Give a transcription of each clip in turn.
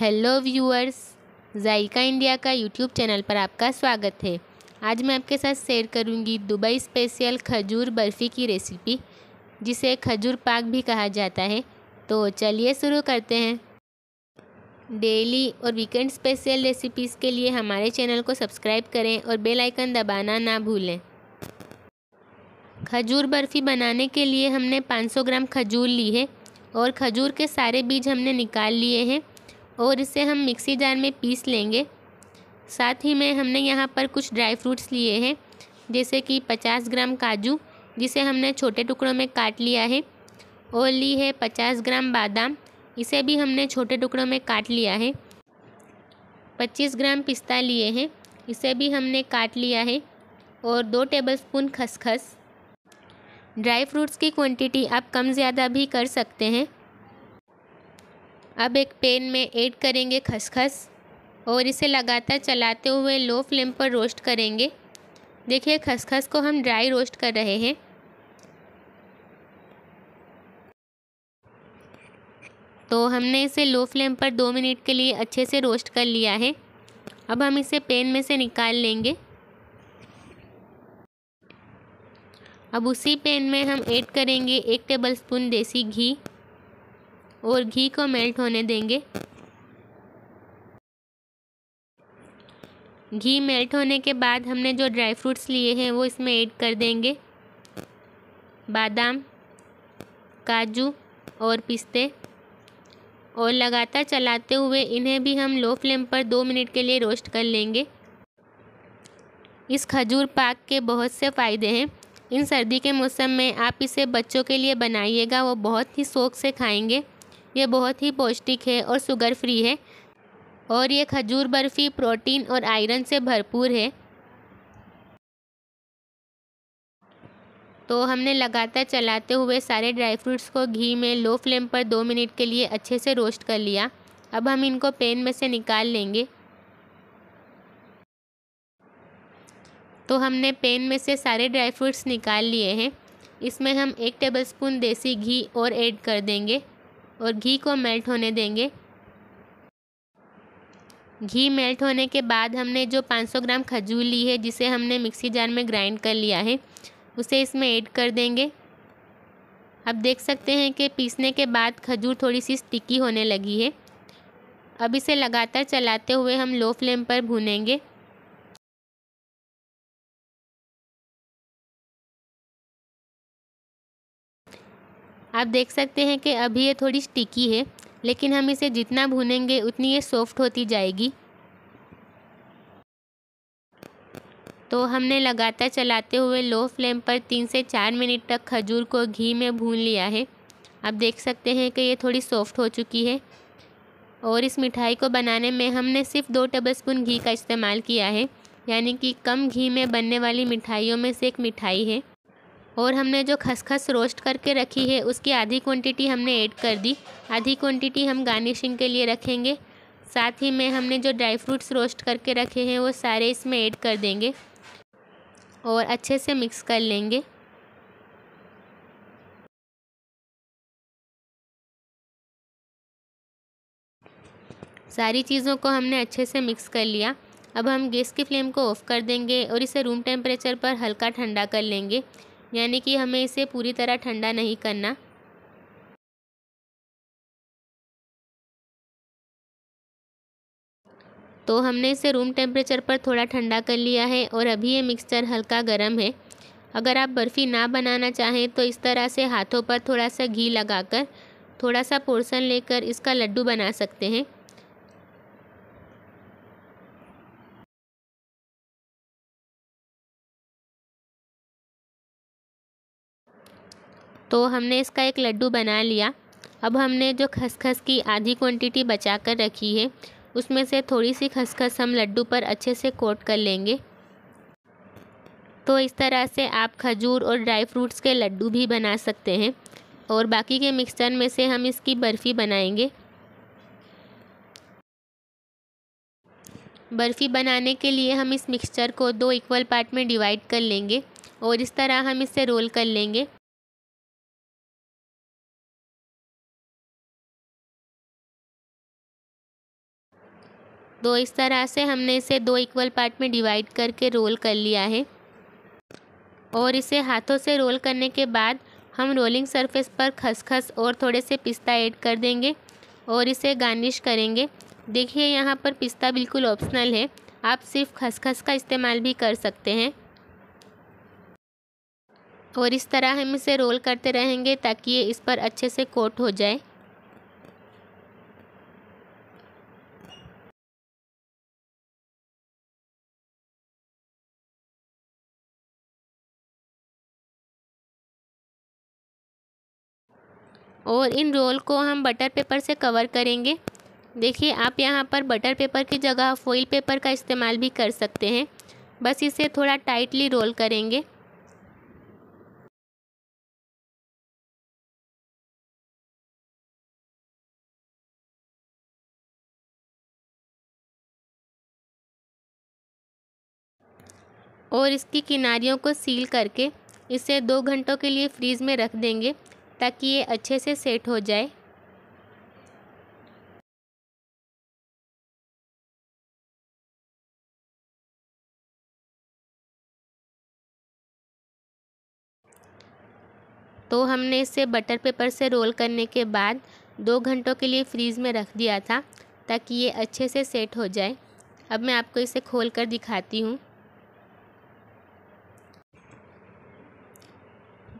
Hello viewers, जायका India का YouTube channel पर आपका स्वागत है। आज मैं आपके साथ शेयर करूंगी दुबई स्पेशल खजूर बर्फ़ी की रेसिपी, जिसे खजूर पाक भी कहा जाता है। तो चलिए शुरू करते हैं। डेली और वीकेंड स्पेशल रेसिपीज़ के लिए हमारे चैनल को सब्सक्राइब करें और बेल आइकन दबाना ना भूलें। खजूर बर्फ़ी बनाने के लिए हमने 500 ग्राम खजूर ली है और खजूर के सारे बीज हमने निकाल लिए हैं और इसे हम मिक्सी जार में पीस लेंगे। साथ ही में हमने यहाँ पर कुछ ड्राई फ्रूट्स लिए हैं, जैसे कि 50 ग्राम काजू, जिसे हमने छोटे टुकड़ों में काट लिया है, और ली है 50 ग्राम बादाम, इसे भी हमने छोटे टुकड़ों में काट लिया है। 25 ग्राम पिस्ता लिए हैं, इसे भी हमने काट लिया है, और 2 टेबलस्पून खसखस। ड्राई फ्रूट्स की क्वांटिटी आप कम ज़्यादा भी कर सकते हैं। अब एक पैन में ऐड करेंगे खसखस और इसे लगातार चलाते हुए लो फ्लेम पर रोस्ट करेंगे। देखिए, खसखस को हम ड्राई रोस्ट कर रहे हैं। तो हमने इसे लो फ्लेम पर 2 मिनट के लिए अच्छे से रोस्ट कर लिया है। अब हम इसे पैन में से निकाल लेंगे। अब उसी पैन में हम ऐड करेंगे 1 टेबलस्पून देसी घी और घी को मेल्ट होने देंगे। घी मेल्ट होने के बाद हमने जो ड्राई फ्रूट्स लिए हैं वो इसमें ऐड कर देंगे। बादाम, काजू और पिस्ते, और लगातार चलाते हुए इन्हें भी हम लो फ्लेम पर 2 मिनट के लिए रोस्ट कर लेंगे। इस खजूर पाक के बहुत से फ़ायदे हैं। इन सर्दी के मौसम में आप इसे बच्चों के लिए बनाइएगा, वो बहुत ही शौक़ से खाएंगे। ये बहुत ही पौष्टिक है और शुगर फ्री है, और ये खजूर बर्फ़ी प्रोटीन और आयरन से भरपूर है। तो हमने लगातार चलाते हुए सारे ड्राई फ्रूट्स को घी में लो फ्लेम पर 2 मिनट के लिए अच्छे से रोस्ट कर लिया। अब हम इनको पैन में से निकाल लेंगे। तो हमने पैन में से सारे ड्राई फ्रूट्स निकाल लिए हैं। इसमें हम 1 टेबलस्पून देसी घी और ऐड कर देंगे और घी को मेल्ट होने देंगे। घी मेल्ट होने के बाद हमने जो 500 ग्राम खजूर ली है, जिसे हमने मिक्सी जार में ग्राइंड कर लिया है, उसे इसमें ऐड कर देंगे। अब देख सकते हैं कि पीसने के बाद खजूर थोड़ी सी स्टिकी होने लगी है। अब इसे लगातार चलाते हुए हम लो फ्लेम पर भूनेंगे। आप देख सकते हैं कि अभी ये थोड़ी स्टिकी है, लेकिन हम इसे जितना भूनेंगे उतनी ये सॉफ्ट होती जाएगी। तो हमने लगातार चलाते हुए लो फ्लेम पर 3 से 4 मिनट तक खजूर को घी में भून लिया है। आप देख सकते हैं कि ये थोड़ी सॉफ्ट हो चुकी है, और इस मिठाई को बनाने में हमने सिर्फ 2 टेबलस्पून घी का इस्तेमाल किया है, यानी कि कम घी में बनने वाली मिठाइयों में से एक मिठाई है। और हमने जो खसखस रोस्ट करके रखी है उसकी आधी क्वांटिटी हमने ऐड कर दी, आधी क्वांटिटी हम गार्निशिंग के लिए रखेंगे। साथ ही में हमने जो ड्राई फ्रूट्स रोस्ट करके रखे हैं वो सारे इसमें ऐड कर देंगे और अच्छे से मिक्स कर लेंगे। सारी चीज़ों को हमने अच्छे से मिक्स कर लिया। अब हम गैस की फ्लेम को ऑफ़ कर देंगे और इसे रूम टेम्परेचर पर हल्का ठंडा कर लेंगे, यानी कि हमें इसे पूरी तरह ठंडा नहीं करना। तो हमने इसे रूम टेम्परेचर पर थोड़ा ठंडा कर लिया है और अभी ये मिक्सचर हल्का गर्म है। अगर आप बर्फ़ी ना बनाना चाहें तो इस तरह से हाथों पर थोड़ा सा घी लगाकर थोड़ा सा पोर्शन लेकर इसका लड्डू बना सकते हैं। तो हमने इसका एक लड्डू बना लिया। अब हमने जो खसखस की आधी क्वांटिटी बचा कर रखी है उसमें से थोड़ी सी खसखस हम लड्डू पर अच्छे से कोट कर लेंगे। तो इस तरह से आप खजूर और ड्राई फ्रूट्स के लड्डू भी बना सकते हैं, और बाकी के मिक्सचर में से हम इसकी बर्फ़ी बनाएंगे। बर्फ़ी बनाने के लिए हम इस मिक्सचर को 2 इक्वल पार्ट में डिवाइड कर लेंगे और इस तरह हम इसे रोल कर लेंगे। तो इस तरह से हमने इसे दो इक्वल पार्ट में डिवाइड करके रोल कर लिया है। और इसे हाथों से रोल करने के बाद हम रोलिंग सरफेस पर खसखस और थोड़े से पिस्ता ऐड कर देंगे और इसे गार्निश करेंगे। देखिए यहाँ पर पिस्ता बिल्कुल ऑप्शनल है, आप सिर्फ खसखस का इस्तेमाल भी कर सकते हैं। और इस तरह हम इसे रोल करते रहेंगे ताकि ये इस पर अच्छे से कोट हो जाए। और इन रोल को हम बटर पेपर से कवर करेंगे। देखिए आप यहाँ पर बटर पेपर की जगह फॉइल पेपर का इस्तेमाल भी कर सकते हैं। बस इसे थोड़ा टाइटली रोल करेंगे। और इसकी किनारियों को सील करके इसे 2 घंटों के लिए फ्रीज़ में रख देंगे ताकि ये अच्छे से सेट हो जाए। तो हमने इसे बटर पेपर से रोल करने के बाद 2 घंटों के लिए फ्रीज़ में रख दिया था ताकि ये अच्छे से सेट हो जाए। अब मैं आपको इसे खोलकर दिखाती हूँ।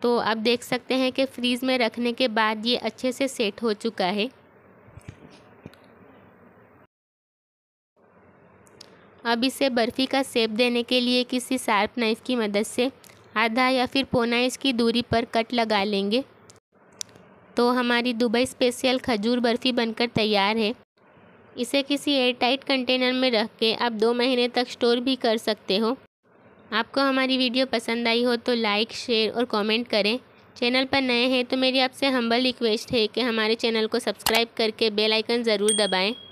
तो आप देख सकते हैं कि फ्रीज़ में रखने के बाद ये अच्छे से सेट हो चुका है। अब इसे बर्फ़ी का शेप देने के लिए किसी शार्प नाइफ़ की मदद से आधा या फिर पौना इंच की दूरी पर कट लगा लेंगे। तो हमारी दुबई स्पेशल खजूर बर्फ़ी बनकर तैयार है। इसे किसी एयरटाइट कंटेनर में रख के आप 2 महीने तक स्टोर भी कर सकते हो। आपको हमारी वीडियो पसंद आई हो तो लाइक, शेयर और कमेंट करें। चैनल पर नए हैं तो मेरी आपसे हम्बल रिक्वेस्ट है कि हमारे चैनल को सब्सक्राइब करके बेल आइकन ज़रूर दबाएं।